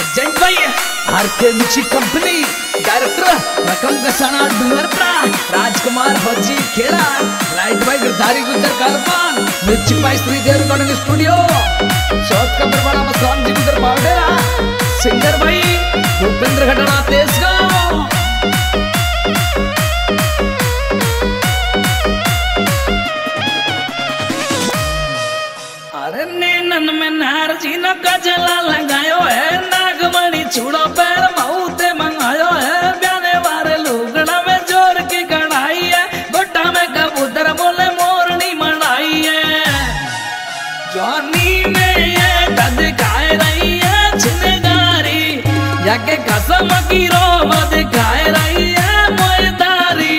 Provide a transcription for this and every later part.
Agent by RK Music Company, Director Rakam Kasana Dungarpra, Rajkumar Haji Kheda, Light by Girdhari Gujar Karpan, Music by Shree Dev Studio, Shot ka parwala Masan Jinder Pawdera, Singer by Bhupendra Khatana Tesgaon. अरे नैनन में नार जी न गजला लगायो है, नागमणि चूड़ो पैर माउते मंगायो है, ब्याने वारे लुगड़ा में जोर की कढ़ाई है, गोटा में कबूतर बोले मोरनी मनाई है, जॉनी में ये दद गाय रही है छिनगारी, याके कसम की रोब दिखाए रही है मोयदारी।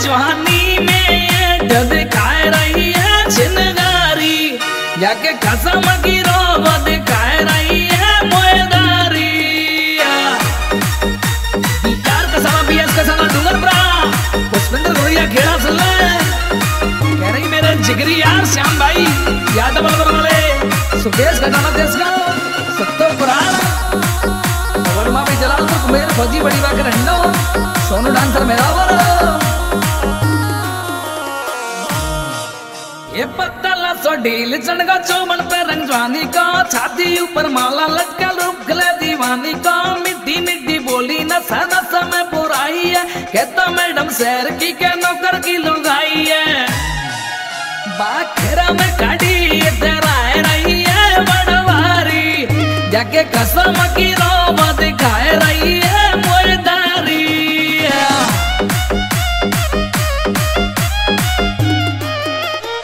जवानी में ये दद खाए रही है छिनगारी, याके कसम की रोब दिखाए रही है मोयदारी। यार कसाना बीएस कसाना डूंगरपुरा भूपेंद्र गोरिया घेरा सल्ला कह रही मेरे जिगरी यार श्याम भाई यादव बलबर वाले सुकेश घटाना देशगा सत्तोपुरा वर्मा भी जलालपुर कुमेर फौजी बड़ी बाग रहना सोनू डांसर मेरावर ये पत्तला सो ढील चढ़गा चौबन पे रंग जवानी का, छाती ऊपर माला लटका रूप गले दीवानी का, मिट्टी मिट्टी बोली नशा नशा में बुराई है, कहता मैडम शहर की के नौकर की लुगाई है, बाखेरा में खड़ी ये तेरा है रही है बड़वारी, जाके कसम की रोब दिखाए रही है मोयदारी।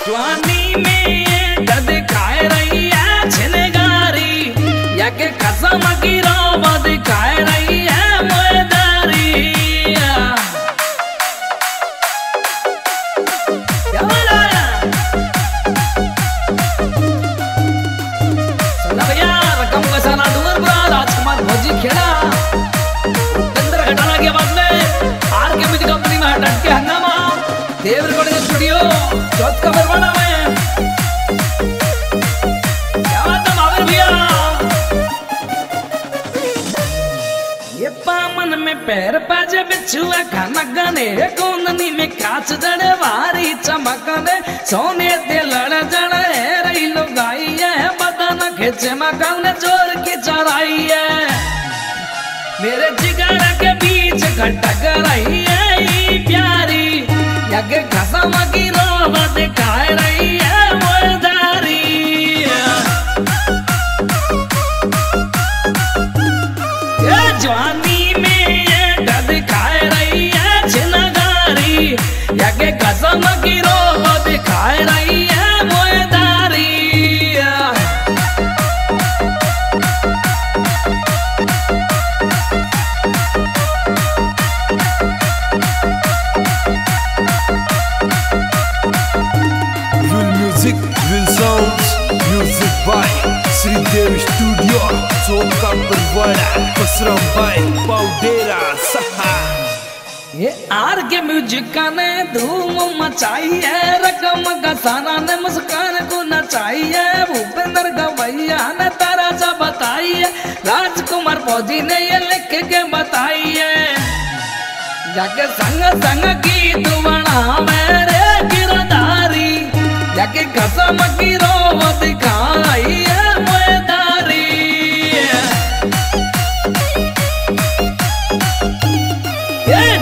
जवानी में ये दद खाए रही है छिनगारी, याके कसम की रोब दिखाए रही है मोयदारी। सुना भैया रकम कसाना डूंगरपुरा राजकुमार भौजी खेड़ा भूपेंद्र खटाना की आवाज में आरके म्यूजिक कंपनी में हटके हंगामा देव स्टूडियो चौथ का बरवाना में। पामन में पैर पाजे बिछुआ खाना गाने, गोंदनी में कांच जड़े वारी चमकने, सोने ते लड़ जड़े रही लुगाई है, बदाना खिंचे मकाने जोर की चढ़ाई है, मेरे जिगर के बीच खटक रही है ये प्यारी, याके कसम की रोब दिखाए रही है मोयदारी। जवानी में ये दद खाए रही है छिनगारी, याके कसम की रोब दिखाए रही है मोयदारी। Real music, real sounds, music by Shree Dev Studio, Shot ka parwala पाउडेरा सहा। ये आरके म्यूजिक का ने धूम मचाई है, रकम कसाना ने मुस्कान को नचाई है, भूपेंद्र गवैया ने तारा सा बताई है, राजकुमार फौजी ने ये लिख के बताई है, जाके संग संग की दुवना मेरे किरदारी, जाके कसम की रोब दिखाई है मोयदारी।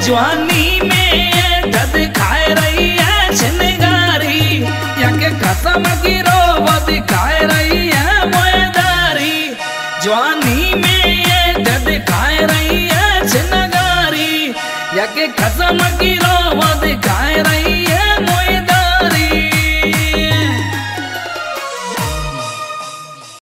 जवानी में ये दद खाए रही है छिनगारी, याके कसम की रोब दिखाए रही है मोयदारी। जवानी में ये दद खाए रही है छिनगारी, याके कसम की रोब दिखाए रही है।